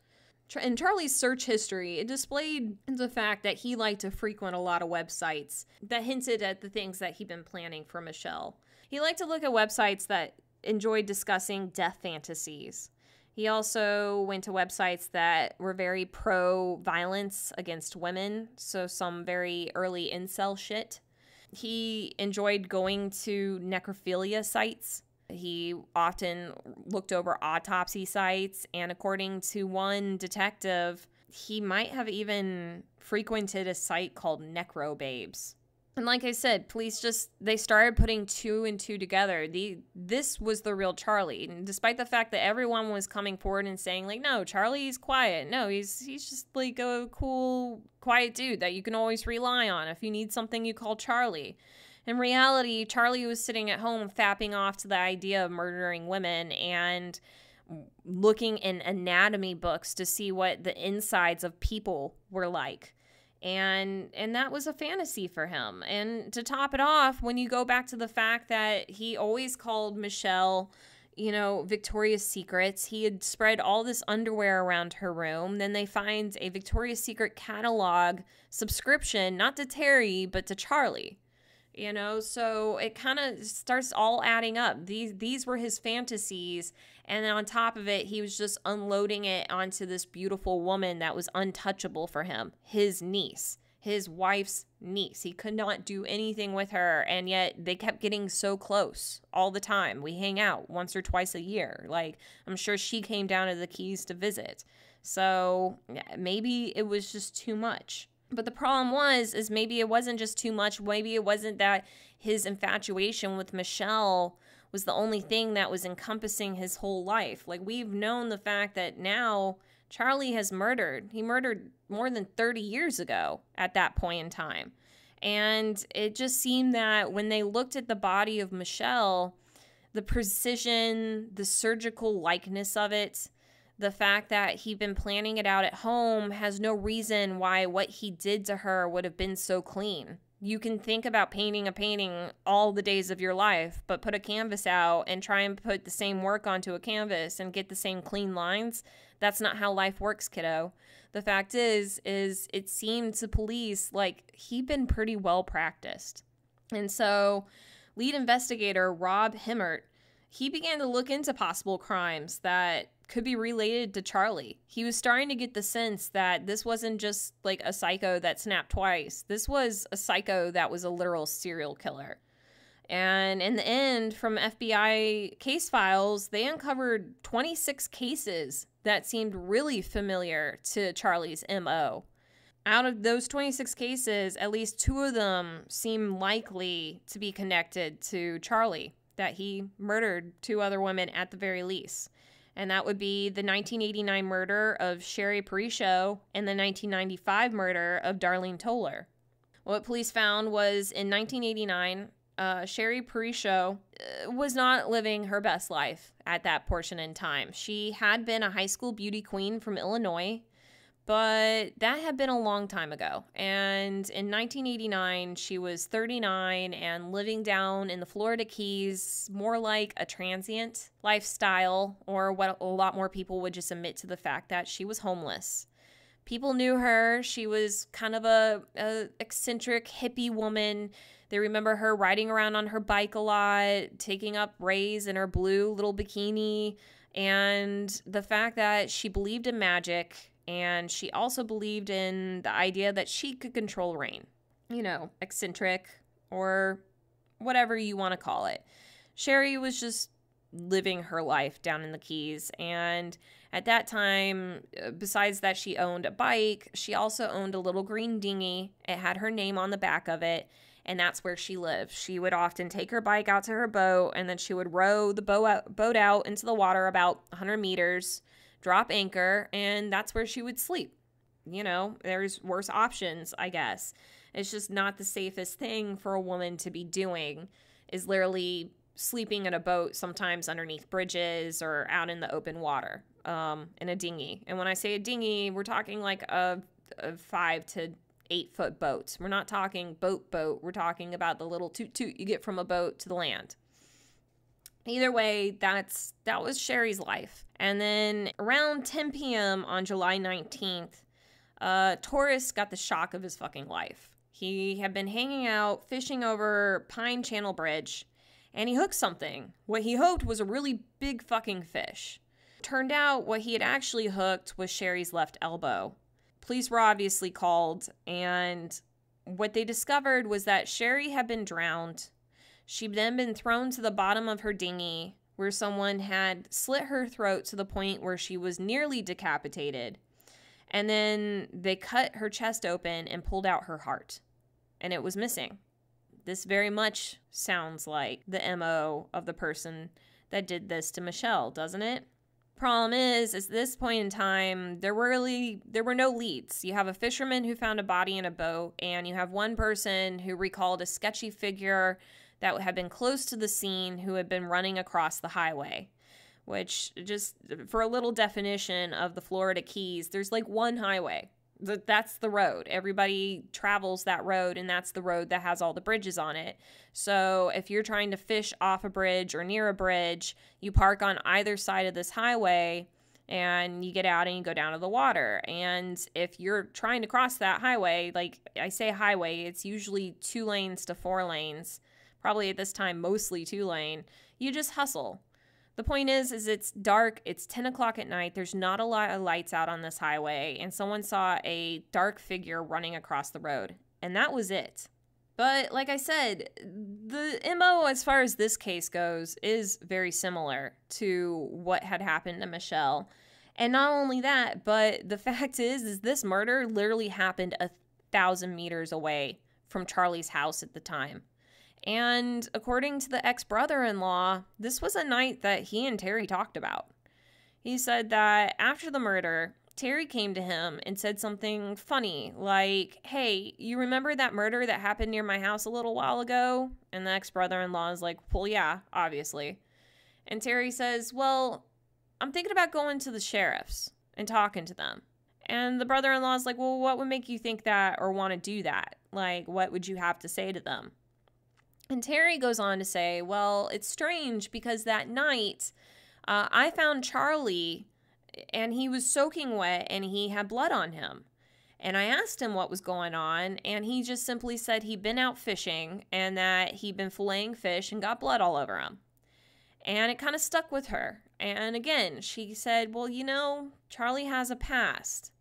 In Charlie's search history, it displayed the fact that he liked to frequent a lot of websites that hinted at the things that he'd been planning for Michelle. He liked to look at websites that enjoyed discussing death fantasies. He also went to websites that were very pro-violence against women, so some very early incel shit. He enjoyed going to necrophilia sites. He often looked over autopsy sites, and according to one detective, he might have even frequented a site called Necrobabes. And like I said, police just, they started putting two and two together. The, this was the real Charlie. And despite the fact that everyone was coming forward and saying, like, no, Charlie's quiet. No, he's, he's just like a cool, quiet dude that you can always rely on. If you need something, you call Charlie. In reality, Charlie was sitting at home fapping off to the idea of murdering women and looking in anatomy books to see what the insides of people were like. And and that was a fantasy for him. And to top it off, when you go back to the fact that he always called Michelle, you know, Victoria's Secrets, he had spread all this underwear around her room. Then they find a Victoria's Secret catalog subscription, not to Terry, but to Charlie. You know, so it kind of starts all adding up. These these were his fantasies. And then on top of it, he was just unloading it onto this beautiful woman that was untouchable for him. His niece, his wife's niece. He could not do anything with her. And yet they kept getting so close all the time. We hang out once or twice a year. Like, I'm sure she came down to the Keys to visit. So maybe it was just too much. But the problem was, is maybe it wasn't just too much. Maybe it wasn't that his infatuation with Michelle was the only thing that was encompassing his whole life. Like, we've known the fact that now Charlie has murdered. He murdered more than thirty years ago at that point in time. And it just seemed that when they looked at the body of Michelle, the precision, the surgical likeness of it, the fact that he'd been planning it out at home, has no reason why what he did to her would have been so clean. You can think about painting a painting all the days of your life, but put a canvas out and try and put the same work onto a canvas and get the same clean lines. That's not how life works, kiddo. The fact is, is it seemed to police like he'd been pretty well practiced. And so lead investigator Rob Hemmert, he began to look into possible crimes that could be related to Charlie. He was starting to get the sense that this wasn't just like a psycho that snapped twice. This was a psycho that was a literal serial killer. And in the end, from F B I case files, they uncovered twenty-six cases that seemed really familiar to Charlie's M O. Out of those twenty-six cases, at least two of them seem likely to be connected to Charlie, that he murdered two other women at the very least. And that would be the nineteen eighty-nine murder of Sherry Parisho and the nineteen ninety-five murder of Darlene Toler. What police found was in nineteen eighty-nine, uh, Sherry Parisho uh, was not living her best life at that portion in time. She had been a high school beauty queen from Illinois, but that had been a long time ago. And in nineteen eighty-nine, she was thirty-nine and living down in the Florida Keys, more like a transient lifestyle, or what a lot more people would just admit to the fact that she was homeless. People knew her. She was kind of a, a eccentric hippie woman. They remember her riding around on her bike a lot, taking up rays in her blue little bikini, and the fact that she believed in magic. And she also believed in the idea that she could control rain. You know, eccentric or whatever you want to call it. Sherry was just living her life down in the Keys. And at that time, besides that she owned a bike, she also owned a little green dinghy. It had her name on the back of it. And that's where she lived. She would often take her bike out to her boat, and then she would row the boat out into the water about one hundred meters. Drop anchor, and that's where she would sleep. You know, there's worse options, I guess. It's just not the safest thing for a woman to be doing, is literally sleeping in a boat, sometimes underneath bridges or out in the open water, um, in a dinghy. And when I say a dinghy, we're talking like a, a five to eight foot boat. We're not talking boat boat. We're talking about the little toot toot you get from a boat to the land. Either way, that's that was Sherry's life. And then around ten p m on July nineteenth, uh, Taurus got the shock of his fucking life. He had been hanging out, fishing over Pine Channel Bridge, and he hooked something. What he hoped was a really big fucking fish. Turned out what he had actually hooked was Sherry's left elbow. Police were obviously called, and what they discovered was that Sherry had been drowned. She'd then been thrown to the bottom of her dinghy, where someone had slit her throat to the point where she was nearly decapitated. And then they cut her chest open and pulled out her heart. And it was missing. This very much sounds like the M O of the person that did this to Michelle, doesn't it? Problem is, at this point in time, there were really there were no leads. You have a fisherman who found a body in a boat, and you have one person who recalled a sketchy figure that had been close to the scene who had been running across the highway, which, just for a little definition of the Florida Keys, there's like one highway. That's the road. Everybody travels that road, and that's the road that has all the bridges on it. So if you're trying to fish off a bridge or near a bridge, you park on either side of this highway, and you get out and you go down to the water. And if you're trying to cross that highway, like I say highway, it's usually two lanes to four lanes. Probably at this time, mostly two-lane, you just hustle. The point is, is it's dark, it's ten o'clock at night, there's not a lot of lights out on this highway, and someone saw a dark figure running across the road. And that was it. But like I said, the M O as far as this case goes is very similar to what had happened to Michelle. And not only that, but the fact is, is this murder literally happened a thousand meters away from Charlie's house at the time. And according to the ex-brother-in-law, this was a night that he and Terry talked about. He said that after the murder, Terry came to him and said something funny, like, hey, you remember that murder that happened near my house a little while ago? And the ex-brother-in-law is like, well, yeah, obviously. And Terry says, well, I'm thinking about going to the sheriff's and talking to them. And the brother-in-law is like, well, what would make you think that or want to do that? Like, what would you have to say to them? And Terry goes on to say, well, it's strange because that night uh, I found Charlie and he was soaking wet and he had blood on him. And I asked him what was going on, and he just simply said he'd been out fishing and that he'd been filleting fish and got blood all over him. And it kind of stuck with her. And again, she said, well, you know, Charlie has a past.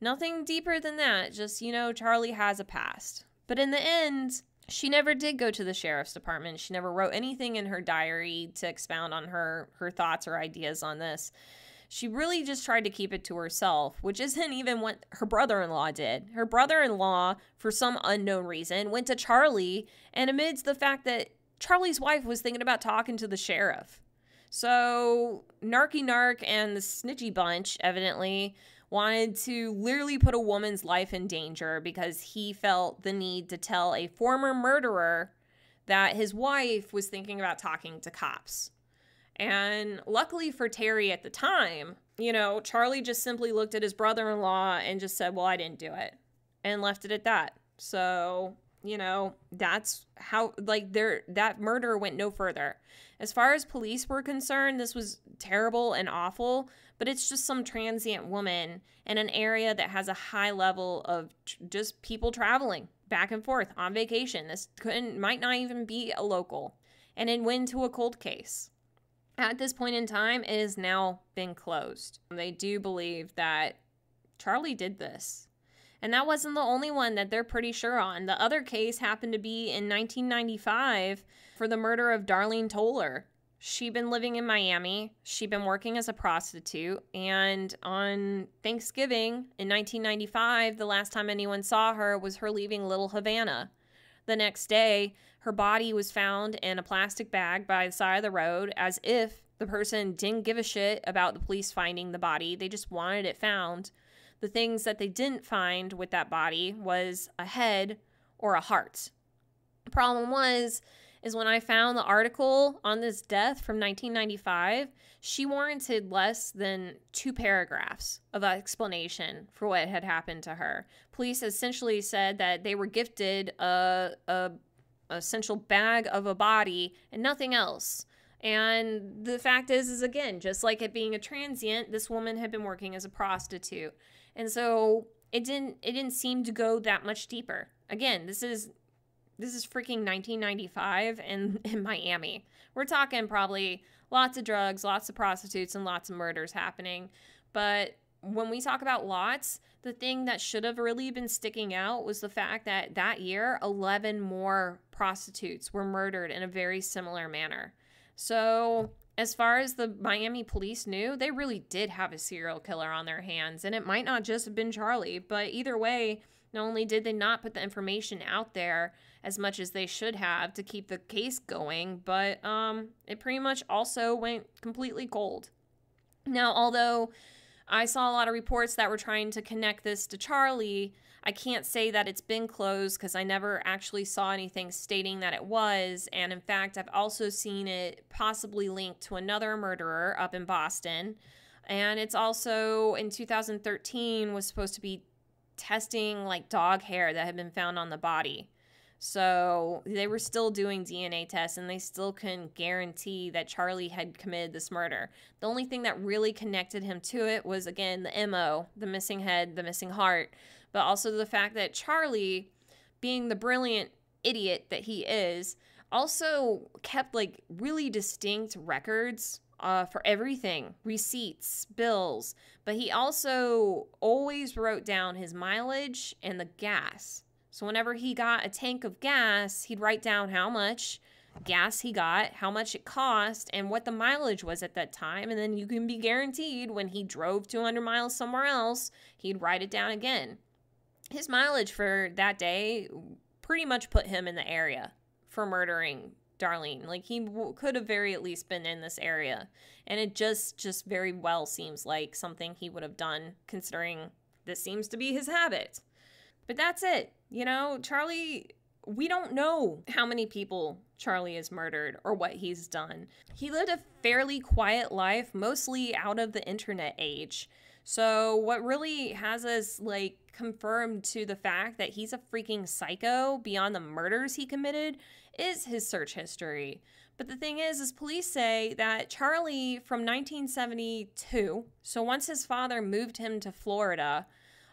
Nothing deeper than that, just, you know, Charlie has a past. But in the end, she never did go to the sheriff's department. She never wrote anything in her diary to expound on her, her thoughts or ideas on this. She really just tried to keep it to herself, which isn't even what her brother-in-law did. Her brother-in-law, for some unknown reason, went to Charlie, and amidst the fact that Charlie's wife was thinking about talking to the sheriff. So Narky Nark and the snitchy bunch, evidently, wanted to literally put a woman's life in danger because he felt the need to tell a former murderer that his wife was thinking about talking to cops. And luckily for Terry at the time, you know, Charlie just simply looked at his brother-in-law and just said, well, I didn't do it, and left it at that. So, you know, that's how, like, there, that murder went no further. As far as police were concerned, this was terrible and awful, but it's just some transient woman in an area that has a high level of tr just people traveling back and forth on vacation. This couldn't, might not even be a local. And it went to a cold case. At this point in time, it has now been closed. They do believe that Charlie did this. And that wasn't the only one that they're pretty sure on. The other case happened to be in nineteen ninety-five for the murder of Darlene Toler. She'd been living in Miami. She'd been working as a prostitute. And on Thanksgiving in nineteen ninety-five, the last time anyone saw her was her leaving Little Havana. The next day, her body was found in a plastic bag by the side of the road, as if the person didn't give a shit about the police finding the body. They just wanted it found. The things that they didn't find with that body was a head or a heart. The problem was, is when I found the article on this death from nineteen ninety-five, she warranted less than two paragraphs of explanation for what had happened to her. Police essentially said that they were gifted a, a, a essential bag of a body and nothing else. And the fact is, is again, just like it being a transient, this woman had been working as a prostitute. And so it didn't it didn't seem to go that much deeper. Again, this is this is freaking nineteen ninety-five and in Miami. We're talking probably lots of drugs, lots of prostitutes, and lots of murders happening. But when we talk about lots, the thing that should have really been sticking out was the fact that that year, eleven more prostitutes were murdered in a very similar manner. So as far as the Miami police knew, they really did have a serial killer on their hands, and it might not just have been Charlie, but either way, not only did they not put the information out there as much as they should have to keep the case going, but um, it pretty much also went completely cold. Now, although I saw a lot of reports that were trying to connect this to Charlie, I can't say that it's been closed because I never actually saw anything stating that it was. And in fact, I've also seen it possibly linked to another murderer up in Boston. And it's also in two thousand thirteen was supposed to be testing like dog hair that had been found on the body. So they were still doing D N A tests and they still couldn't guarantee that Charlie had committed this murder. The only thing that really connected him to it was, again, the M O, the missing head, the missing heart, but also the fact that Charlie, being the brilliant idiot that he is, also kept like really distinct records uh, for everything, receipts, bills, but he also always wrote down his mileage and the gas. So whenever he got a tank of gas, he'd write down how much gas he got, how much it cost, and what the mileage was at that time. And then you can be guaranteed when he drove two hundred miles somewhere else, he'd write it down again. His mileage for that day pretty much put him in the area for murdering Darlene. Like, he w could have very at least been in this area. And it just, just very well seems like something he would have done, considering this seems to be his habit. But that's it. You know, Charlie, we don't know how many people Charlie has murdered or what he's done. He lived a fairly quiet life, mostly out of the internet age. So what really has us, like, confirmed to the fact that he's a freaking psycho beyond the murders he committed is his search history. But the thing is, is police say that Charlie from nineteen seventy-two, so once his father moved him to Florida,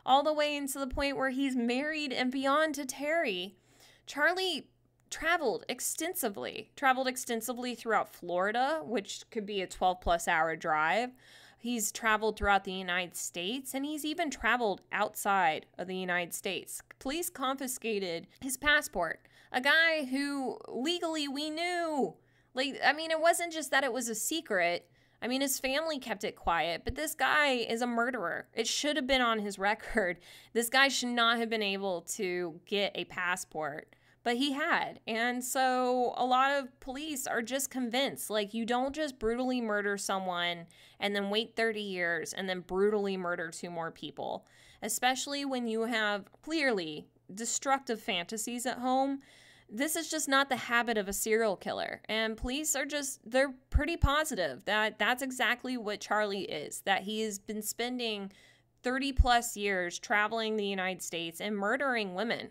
all the way into the point where he's married and beyond to Terry, Charlie traveled extensively, traveled extensively throughout Florida, which could be a twelve plus hour drive. He's traveled throughout the United States, and he's even traveled outside of the United States. Police confiscated his passport. A guy who legally we knew, like, I mean, it wasn't just that it was a secret. I mean, his family kept it quiet, but this guy is a murderer. It should have been on his record. This guy should not have been able to get a passport, but he had. And so a lot of police are just convinced, like, you don't just brutally murder someone and then wait thirty years and then brutally murder two more people, especially when you have clearly destructive fantasies at home. This is just not the habit of a serial killer, and police are just, they're pretty positive that that's exactly what Charlie is, that he has been spending thirty plus years traveling the United States and murdering women.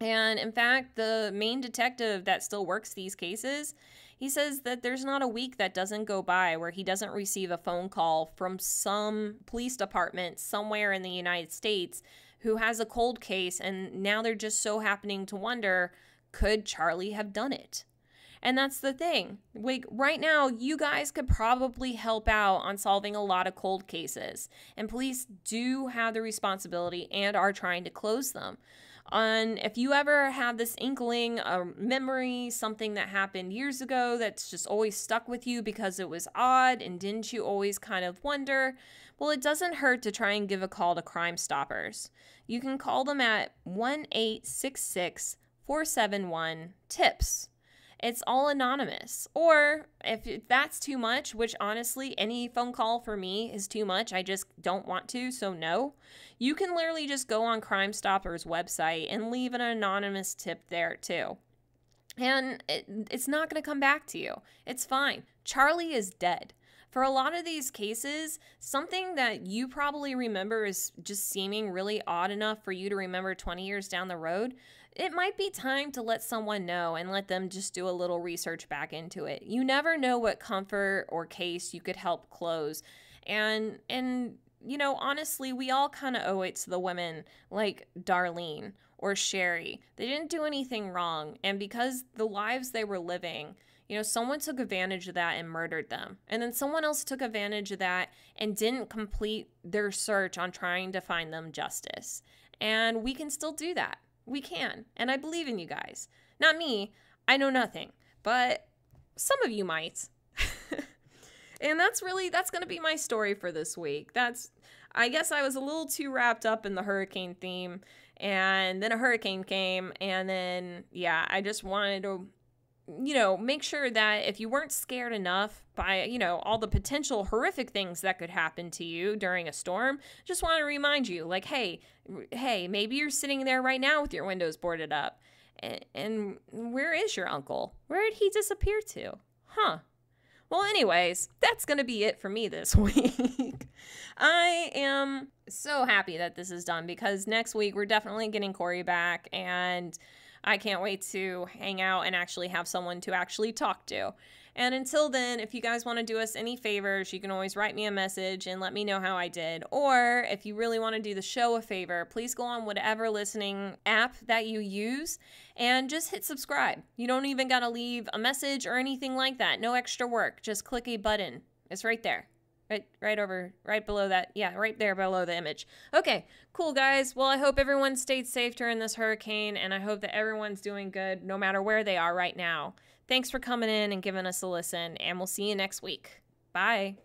And in fact, the main detective that still works these cases, he says that there's not a week that doesn't go by where he doesn't receive a phone call from some police department somewhere in the United States who has a cold case, and now they're just so happening to wonder, could Charlie have done it? And that's the thing. Like, right now, you guys could probably help out on solving a lot of cold cases. And police do have the responsibility and are trying to close them. And if you ever have this inkling, a memory, something that happened years ago that's just always stuck with you because it was odd, and didn't you always kind of wonder? Well, it doesn't hurt to try and give a call to Crime Stoppers. You can call them at one eight six six, four seven one, TIPS. It's all anonymous. Or if that's too much, which honestly, any phone call for me is too much. I just don't want to, so no. You can literally just go on Crime Stoppers website and leave an anonymous tip there too. And it, it's not going to come back to you. It's fine. Charlie is dead. For a lot of these cases, something that you probably remember is just seeming really odd enough for you to remember twenty years down the road. It might be time to let someone know and let them just do a little research back into it. You never know what comfort or case you could help close. And, and you know, honestly, we all kind of owe it to the women like Darlene or Sherry. They didn't do anything wrong. And because the lives they were living, you know, someone took advantage of that and murdered them. And then someone else took advantage of that and didn't complete their search on trying to find them justice. And we can still do that. We can, and I believe in you guys. Not me, I know nothing, but some of you might. And that's really, that's gonna be my story for this week. That's, I guess I was a little too wrapped up in the hurricane theme, and then a hurricane came, and then, yeah, I just wanted to, you know, make sure that if you weren't scared enough by, you know, all the potential horrific things that could happen to you during a storm, just want to remind you, like, hey, hey, maybe you're sitting there right now with your windows boarded up. And, and where is your uncle? Where did he disappear to? Huh? Well, anyways, that's going to be it for me this week. I am so happy that this is done, because next week we're definitely getting Corey back, and I can't wait to hang out and actually have someone to actually talk to. And until then, if you guys want to do us any favors, you can always write me a message and let me know how I did. Or if you really want to do the show a favor, please go on whatever listening app that you use and just hit subscribe. You don't even got to leave a message or anything like that. No extra work. Just click a button. It's right there. Right, right over, right below that. Yeah, right there below the image. Okay, cool, guys. Well, I hope everyone stayed safe during this hurricane, and I hope that everyone's doing good no matter where they are right now. Thanks for coming in and giving us a listen, and we'll see you next week. Bye.